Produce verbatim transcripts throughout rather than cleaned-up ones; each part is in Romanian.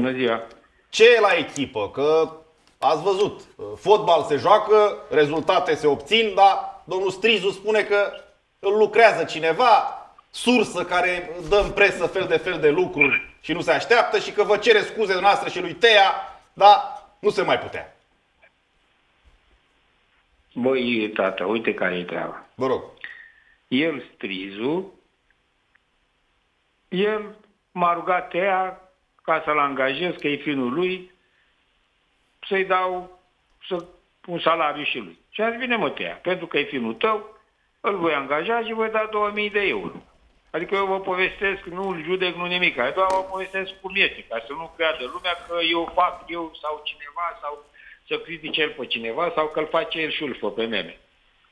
Bună ziua! Ce e la echipă? Că ați văzut, fotbal se joacă, rezultate se obțin, dar domnul Strizu spune că îl lucrează cineva, sursă care dă în presă fel de fel de lucruri și nu se așteaptă și că vă cere scuze noastre și lui Tea, dar nu se mai putea. Băi, tată, uite care e treaba. Vă rog. El, Strizu, el m-a rugat Tea ca să-l angajez, că e finul lui, să-i dau să, un salariu și lui. Și a zis, vine mă Tea, pentru că e finul tău, îl voi angaja și voi da două mii de euro. Adică eu vă povestesc, nu îl judec, nu nimic, doar vă povestesc cum este, ca să nu creadă lumea că eu fac eu sau cineva, sau să critice el pe cineva, sau că îl face el șulfă pe meme.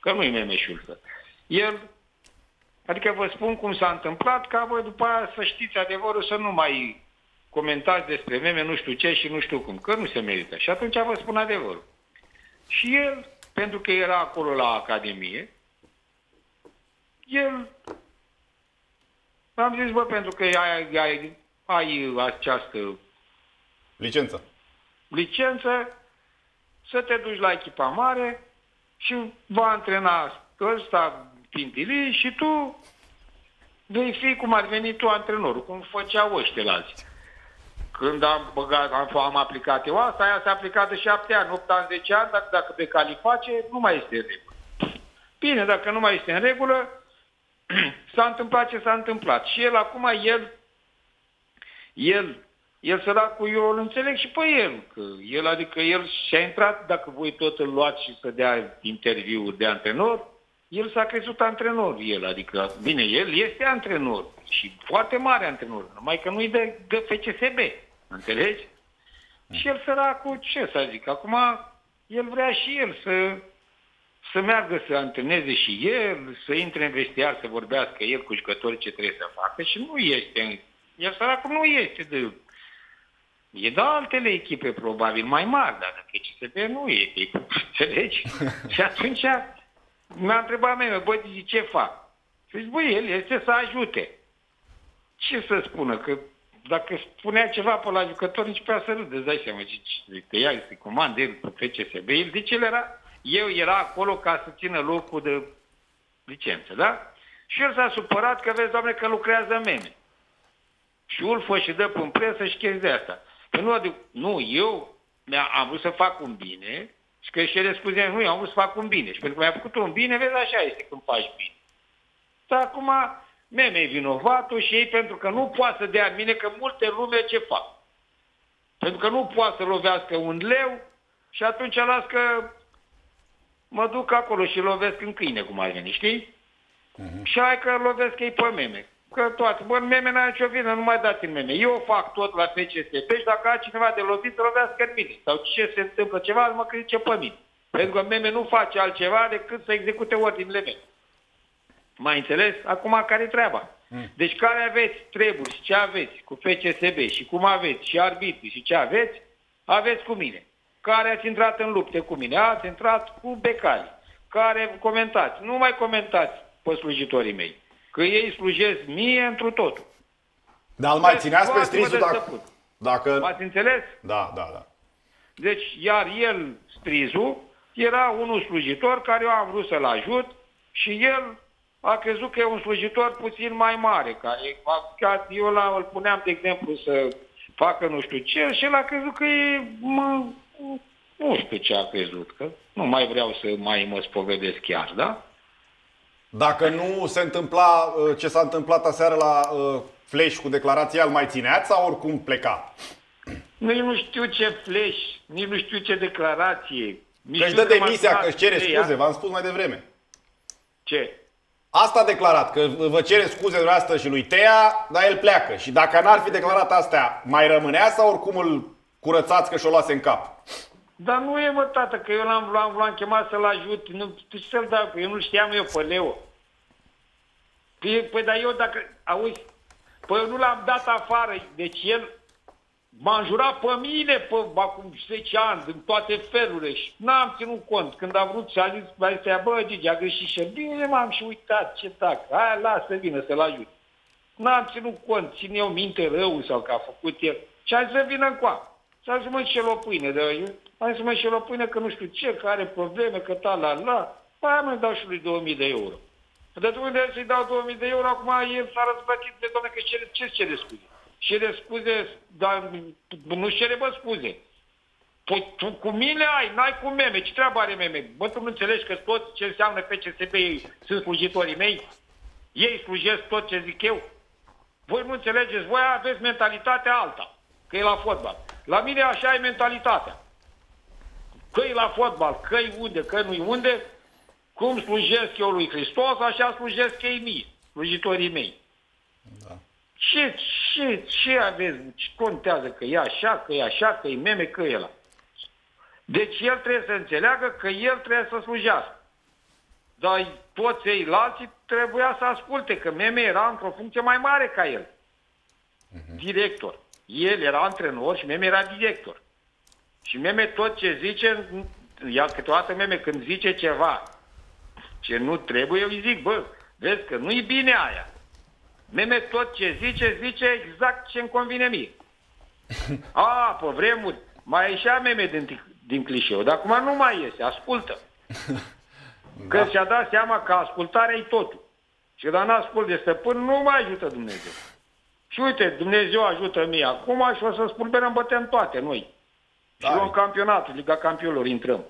Că nu-i meme șulfă. El, adică vă spun cum s-a întâmplat, ca voi după aia să știți adevărul, să nu mai comentați despre meme, nu știu ce și nu știu cum, că nu se merită. Și atunci vă spun adevărul. Și el, pentru că era acolo la Academie, el, am zis, bă, pentru că ai, ai, ai această licență. licență, să te duci la echipa mare și va antrena ăsta pintilii și tu vei fi cum ar veni tu antrenorul, cum făceau ăștia la alții. Când am, băgat, am, am aplicat eu asta, aia s-a aplicat de șapte ani, opt ani, zece ani, dacă, dacă Becali face, nu mai este în regulă. Bine, dacă nu mai este în regulă, s-a întâmplat ce s-a întâmplat. Și el acum, el, el, el săracul, eu îl înțeleg și pe el. Că el, adică el și-a intrat, dacă voi tot îl luați și să dea interviuri de antrenor, el s-a crezut antrenor, el, adică, bine, el este antrenor și foarte mare antrenor, numai că nu-i de, de F C S B, înțelegi? Și el săracul, ce să zic, acum el vrea și el să, să meargă să antreneze și el, să intre în vestiar, să vorbească el cu jucătorii ce trebuie să facă și nu este, el săracul nu este de... E de altele echipe, probabil, mai mari, dar de F C S B nu este, înțelegi? Și atunci... Mi-a întrebat mea, băi, zice, ce fac? Și zic, băi, el este să ajute. Ce să spună? Că dacă spunea ceva pe la jucător, nici pe aia să râde, îți dai seama. Zice, te ia, se comandă, el pe F C S B. El zice, el era, eu era acolo ca să țină locul de licență, da? Și el s-a supărat că, vezi, doamne, că lucrează meme. Și ulfă și dă în presă și chestii de asta. Că nu, adic, nu, eu am vrut să fac un bine... Și că își cere scuze, nu, eu am vrut să fac un bine. Și pentru că mi-a făcut un bine, vezi, așa este când faci bine. Dar acum, meme e vinovatul și ei, pentru că nu poate să dea în mine, că multe lume ce fac. Pentru că nu poate să lovească un leu și atunci las că mă duc acolo și lovesc în câine, cum ar veni, știi? Uh-huh. Și hai că lovesc ei pe meme. Că toate, bă, meme n-are nicio vină, nu mai dați în meme. Eu fac tot la F C S B și dacă ai cineva de lovit, să lovească în mine. Sau ce se întâmplă ceva, mă critice pe mine. Pentru că meme nu face altceva decât să execute ordinele mele. M-ai înțeles? Acum care e treaba? Mm. Deci care aveți treburi și ce aveți cu F C S B și cum aveți și arbitrii și ce aveți, aveți cu mine. Care ați intrat în lupte cu mine? Ați intrat cu Becali. Care comentați? Nu mai comentați pe slujitorii mei. Că ei slujesc mie întru totul. Dar îl mai țineați pe Strizu dacă... dacă... M-ați înțeles? Da, da, da. Deci, iar el, Strizu, era unul slujitor care eu am vrut să-l ajut și el a crezut că e un slujitor puțin mai mare. Care eu la, îl puneam, de exemplu, să facă nu știu ce și el a crezut că e... Mă, nu știu ce a crezut, că nu mai vreau să mai mă spovedesc chiar, da? Dacă nu se întâmpla ce s-a întâmplat aseară la uh, Flash cu declarația, îl mai țineați sau oricum pleca? Nici nu știu ce Flash, nici nu știu ce declarație. Că-și dă demisia, că-și cere scuze, v-am spus mai devreme. Ce? Asta a declarat, că vă cere scuze dumneavoastră și lui Tea, dar el pleacă. Și dacă n-ar fi declarat astea, mai rămânea sau oricum îl curățați că și-o luați în cap? Dar nu e, mă, tată, că eu l-am luat, l-am chemat să-l ajut. Nu, tu ce să-l dau? Eu nu știam eu pe Leo. Păi, dar eu dacă... Auzi, păi eu nu l-am dat afară. Deci el m-a înjurat pe mine pe acum zece ani, în toate felurile. Și n-am ținut cont. Când a vrut și a zis, a zis, bă, Gigi, a greșit și bine, m-am și uitat, ce tac. Hai, lasă, vină să-l ajut. N-am ținut cont, țin eu minte rău sau că a făcut el. Și a zis să vină încoa. S-a zis, mă, și el o pâine. De eu, am zis, mă, și el o pâine, că nu știu ce, că are probleme, că ta la la. Păi aia mă dau și lui două mii de euro. De unde să-i dau două mii de euro, acum el s-a răzbătit de doamne că ce-ți cere scuze? Cere scuze, dar nu-și cere, bă, scuze. Păi tu cu mine ai, n-ai cu meme. Ce treabă are meme? Bă, tu nu înțelegi că tot ce înseamnă F C S B sunt slujitorii mei? Ei slujesc tot ce zic eu? Voi nu înțelegeți, voi aveți mentalitatea alta, că e la fotbal. La mine așa e mentalitatea. Că e la fotbal, că e unde, că nu-i unde, cum slujesc eu lui Hristos, așa slujesc ei mie, slujitorii mei. Da. Ce, ce, ce aveți? Ce contează că e așa, că e așa, că e meme, că e ăla? Deci el trebuie să înțeleagă că el trebuie să slujească. Dar toți ceilalți trebuia să asculte, că meme era într-o funcție mai mare ca el. Director. El era antrenor și meme era director. Și meme tot ce zice, iar câteodată meme când zice ceva ce nu trebuie, eu îi zic, bă, vezi că nu-i bine aia. Meme tot ce zice, zice exact ce-mi convine mie. A, pe vremuri, mai ieșea meme din, din clișeu, dar acum nu mai iese, ascultă. Că da. Și-a dat seama că ascultarea e totul. Și dacă nu ascult de stăpân, nu mai ajută Dumnezeu. Și uite, Dumnezeu ajută mie acum și o să spulberăm, bătem toate noi. Da. Și luăm campionatul, Liga Campionilor, intrăm.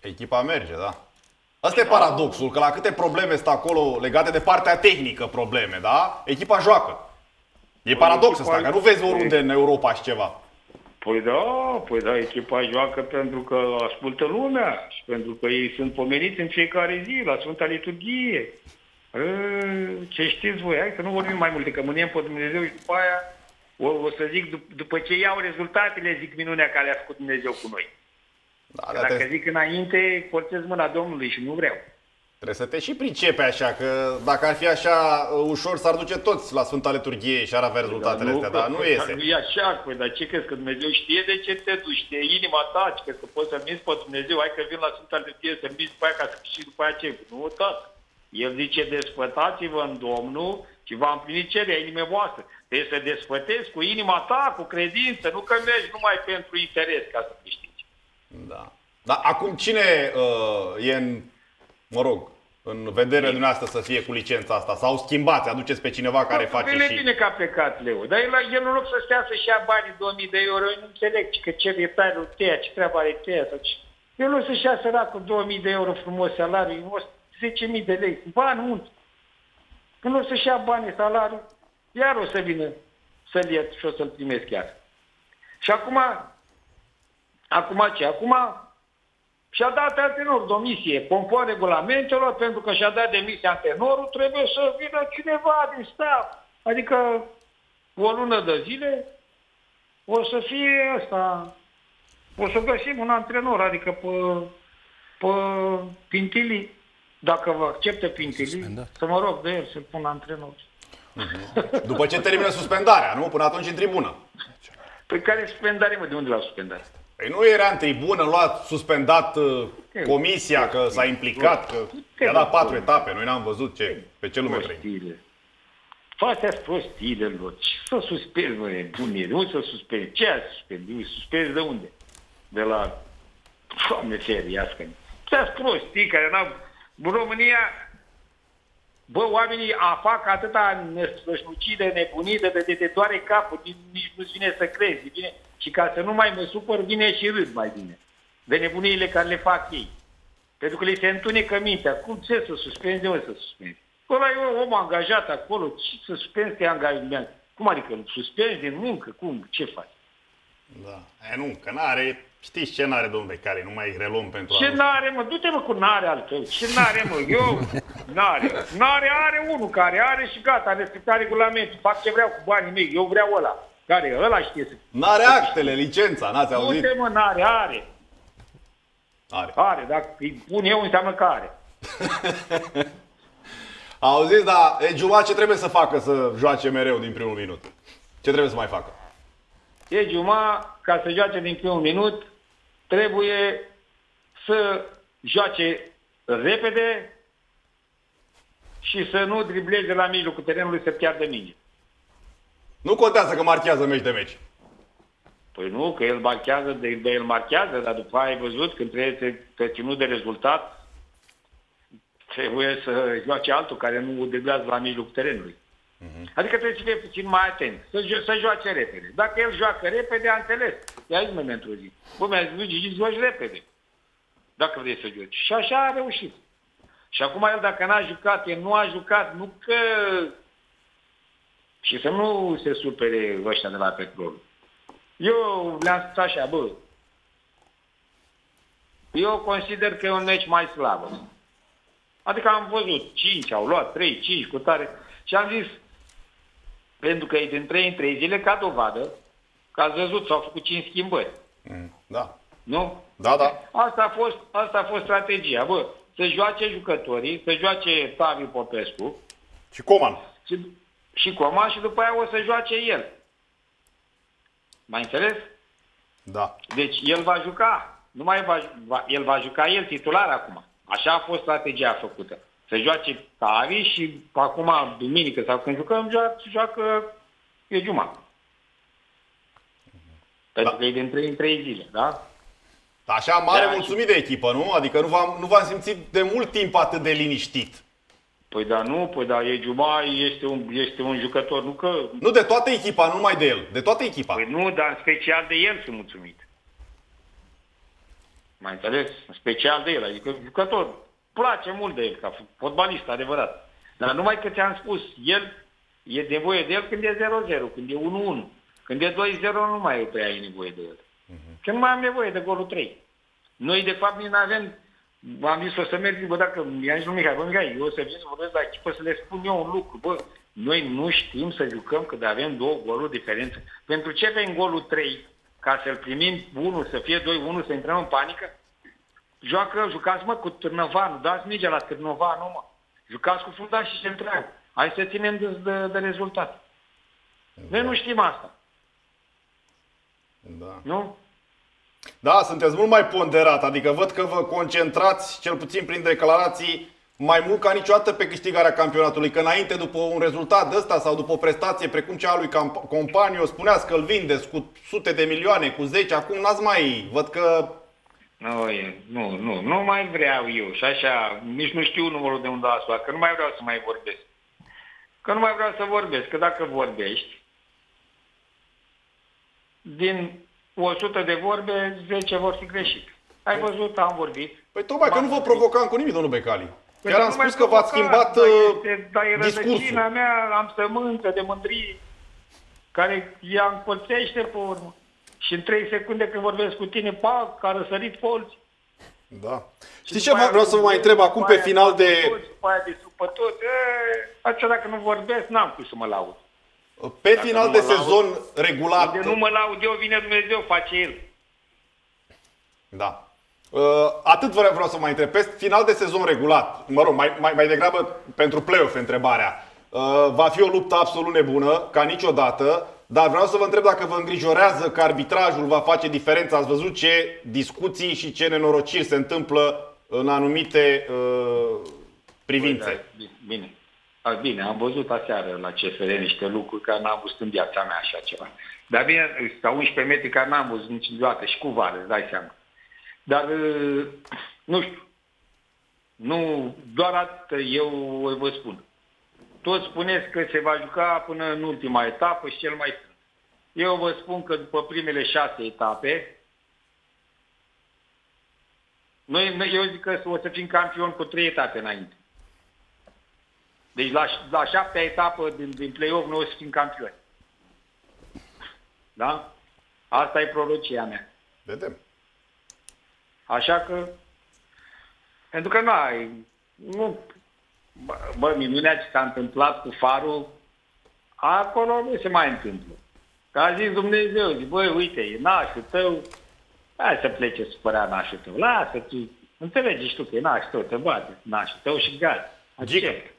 Echipa merge, da. Asta da. E paradoxul, că la câte probleme sunt acolo legate de partea tehnică probleme, da? Echipa joacă. E păi paradox ăsta, că nu vezi oriunde în Europa și ceva. Păi da, păi da, echipa joacă pentru că ascultă lumea și pentru că ei sunt pomeniți în fiecare zi, la Sfânta Liturghie. E, ce știți voi, hai să nu vorbim mai multe, că mâniem pe Dumnezeu și după aia o, o să zic, dup după ce iau rezultatele, zic minunea care a făcut Dumnezeu cu noi. Da, că dacă te... zic înainte, forțez mâna Domnului și nu vreau. Trebuie să te și pricepe așa, că dacă ar fi așa ușor, s-ar duce toți la Sfânta Liturghie și ar avea rezultatele astea, dar nu iese. Nu e așa, păi, dar ce crezi, că Dumnezeu știe de ce te duci, de inima ta, că poți să minți pe Dumnezeu, hai că vin la Sfânta Liturghie să minți după aia ca să și după aia ce? Nu, tată. El zice, desfătați-vă în Domnul și va împlini cererea inimii voastre. Trebuie să desfătezi cu inima ta, cu credință, nu că mergi numai pentru interes ca să câștigi. Da. Dar acum cine uh, e în... Mă rog, în vederea dumneavoastră să fie cu licența asta. Sau schimbați, aduceți pe cineva care no, face bine și... bine că a plecat Leo. Dar el, el în loc să stea să-și ia banii două mii de euro, eu nu înțeleg că ce retarul tăia, ce treaba are tăia. El nu să-și ia săracul două mii de euro frumos salariul, zece mii de lei. Bani mulți. Când o să-și ia banii salariul, iar o să vină să-l iert și o să-l primesc chiar. Și acum... Acum ce? Acum... Și-a dat antrenor domisie, conform regulamentelor, pentru că și-a dat demisia antrenorul, trebuie să vină cineva din staff. Adică, o lună de zile, o să fie asta. O să găsim un antrenor, adică pe, pe Pintilii, dacă vă acceptă Pintilii, să mă rog de el să-l pun antrenor. După ce termină suspendarea, nu? Până atunci în tribună. Păi care suspendare, mă? De unde la suspendare? Păi nu era în tribună, luat, suspendat te comisia, te că s-a implicat, că i-a dat patru etape, noi n-am văzut ce, pe ce lume trăim. Faceți prostiile lor, ce să suspezi, mă, nebunii, nu să suspezi, ce ați suspezi, suspezi de unde? De la, Doamne feriască-mi, ce-ați prostii care n-au, în România, bă, oamenii a fac atâta năslușnucide, nebunite, de te doare capul, nici nu-ți vine să crezi, bine? Și ca să nu mai mă supăr, vine și râd mai bine de nebuniile care le fac ei. Pentru că le se întunecă mintea. Cum ce să suspenzi? De unde să suspenzi? Ăla e om angajat acolo. Ce să suspenzi? Te angajezi. Cum adică? Suspenzi din muncă? Cum? Ce faci? Da. E, nu, că n-are... Știți ce n-are domnul Becali? Nu mai reluăm pentru... Ce n-are, mă? Du-te, mă, cu n-are altfel. Ce n-are, mă? Eu? N-are. N-are, are unul care are și gata. Am respectat regulamentul. Fac ce vreau cu banii mei. Eu vreau ăla. Care ăla știe să... N-are actele, licența, n-ați auzit? Uite, mă, n-are, are. Are. Are, dacă îi pun eu, înseamnă că are. Auziți, dar Ejuma ce trebuie să facă să joace mereu din primul minut? Ce trebuie să mai facă? Ejuma, ca să joace din primul minut, trebuie să joace repede și să nu dribleze la mijlocul terenului să piardă mingea. Nu contează că marchează meci de meci. Păi nu, că el marchează, de, de el marchează, dar după aia ai văzut, când trebuie ținut de rezultat, trebuie să joace altul care nu deglează la mijlocul terenului. Uh-huh. Adică trebuie să fie puțin mai atent, să, jo să joace repede. Dacă el joacă repede, a înțeles. Ia zi-mă într-o zi. Bă, mi-a zis, Gigi, joci repede. Dacă vrei să joci. Și așa a reușit. Și acum el, dacă n-a jucat, el nu a jucat, nu că... Și să nu se supere ăștia de la Petrolul. Eu le-am spus așa, bă, eu consider că e un meci mai slab. Adică am văzut, cinci au luat, trei, cinci, cu tare. Și am zis, pentru că e din trei în trei zile, ca dovadă, că ați văzut, s-au făcut cinci schimbări. Da. Nu? Da, da. Asta a fost, asta a fost strategia, bă, să joace jucătorii, să joace Tavi Popescu. Și Coman. Și, și Coman și după aia o să joace el. M-ai înțeles? Da. Deci el va juca, nu mai va, va, el va juca el titular acum. Așa a fost strategia făcută. Să joace Cahari și acum, duminică sau când jucăm, joacă, joacă Ejuma. Pentru că e din trei în trei zile, da? Așa, mare da, mulțumit de echipă, nu? Adică nu v-am nu v-am simțit de mult timp atât de liniștit. Păi da, nu, păi da, Ejuma este un, este un jucător, nu că... Nu, de toată echipa, nu numai de el, de toată echipa. Păi nu, dar în special de el sunt mulțumit. M-ai înțeles? În special de el, adică jucător, place mult de el, ca fotbalist, adevărat. Dar numai că ți-am spus, el, e nevoie de el când e zero zero, când e unu unu. Când e doi zero, nu mai e pe aia nevoie de el. Uh-huh. Că nu mai am nevoie de golul trei. Noi, de fapt, nu avem... Am zis, o să merg, bă, dacă mi-a zis lui Mihai, bă, Mihai, eu o să vin să vorbesc la echipă să le spun eu un lucru, bă, noi nu știm să jucăm când avem două goluri diferență. Pentru ce avem golul trei, ca să-l primim unul, să fie doi unu, să intrăm în panică? Joacă, jucați, mă, cu Târnavanul, dați mingea la Târnavanul, mă. Jucați cu fundaș și central. Hai să ținem de, de, de rezultat. Da. Noi nu știm asta. Da. Nu? Da, sunteți mult mai ponderat, adică văd că vă concentrați, cel puțin prin declarații, mai mult ca niciodată pe câștigarea campionatului. Că înainte, după un rezultat de ăsta sau după o prestație precum cea a lui Companiu, spuneați că îl vindeți cu sute de milioane, cu zece, acum n-ați mai... Văd că... Nu, nu, nu, nu mai vreau eu și așa, nici nu știu numărul de unde a soat, că nu mai vreau să mai vorbesc. Că nu mai vreau să vorbesc, că dacă vorbești, din... o sută de vorbe, zece vor fi greșite. Ai văzut, am vorbit. Păi tocmai că nu vă provocam cu nimic, domnul Becali. Chiar păi am spus că v-ați schimbat este, dar e rădăcina mea, am sămânță de mândrie, care ea încolțește pe urmă. Și în trei secunde când vorbesc cu tine, pa, că a răsărit colți. Da. Știi ce vreau să vă mai întreb acum pe final de... După aia de supătoți, așa dacă nu vorbesc, n-am cum să mă laud. Pe dacă final de sezon laud, regulat... De nu mă laud eu, vine Dumnezeu, face el. Da. Atât vreau, vreau să mai întreb. Pe final de sezon regulat, mă rog, mai, mai, mai degrabă pentru play-off întrebarea. Va fi o luptă absolut nebună, ca niciodată, dar vreau să vă întreb dacă vă îngrijorează că arbitrajul va face diferența. Ați văzut ce discuții și ce nenorociri se întâmplă în anumite uh, privințe. Bine. Bine. Bine, am văzut aseară la C F R niște lucruri care n-am văzut în viața mea așa ceva. Dar bine, sau unsprezece metri care n-am văzut niciodată și cu vară, îți dai seama. Dar, nu știu, nu, doar atât eu vă spun. Toți spuneți că se va juca până în ultima etapă și cel mai strâns. Eu vă spun că după primele șase etape, noi, eu zic că o să fim campioni cu trei etape înainte. Deci la, la șaptea etapă din, din play-off noi o să fim campioni. Da? Asta e prorocia mea. Vedem. Așa că... Pentru că n-ai... Nu... Bă, bă, minunea ce s-a întâmplat cu Farul, acolo nu se mai întâmplă. Că a zis Dumnezeu, zic, băi, uite, e nașul tău, hai să plece supărea nașul tău. Lasă, tu înțelegi și tu că e nașul tău, te bate nașul tău și gata. Accept.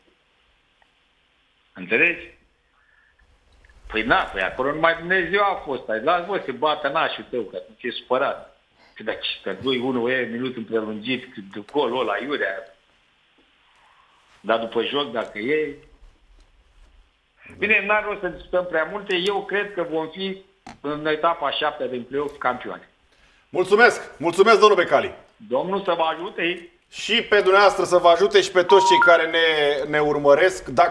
Înțelegi? Păi na, păi acolo numai Dumnezeu a fost. Las voi să bată nașul tău, că atunci e supărat. Că dacă doi unu e minut în prelungit, golul ăla, iurea. Dar după joc, dacă e... Bine, n-ar rost să discutăm prea multe. Eu cred că vom fi în etapa șaptea din play-off campioane. Mulțumesc! Mulțumesc, domnul Becali! Domnul să vă ajute! Și pe dumneavoastră să vă ajute și pe toți cei care ne, ne urmăresc. Dacă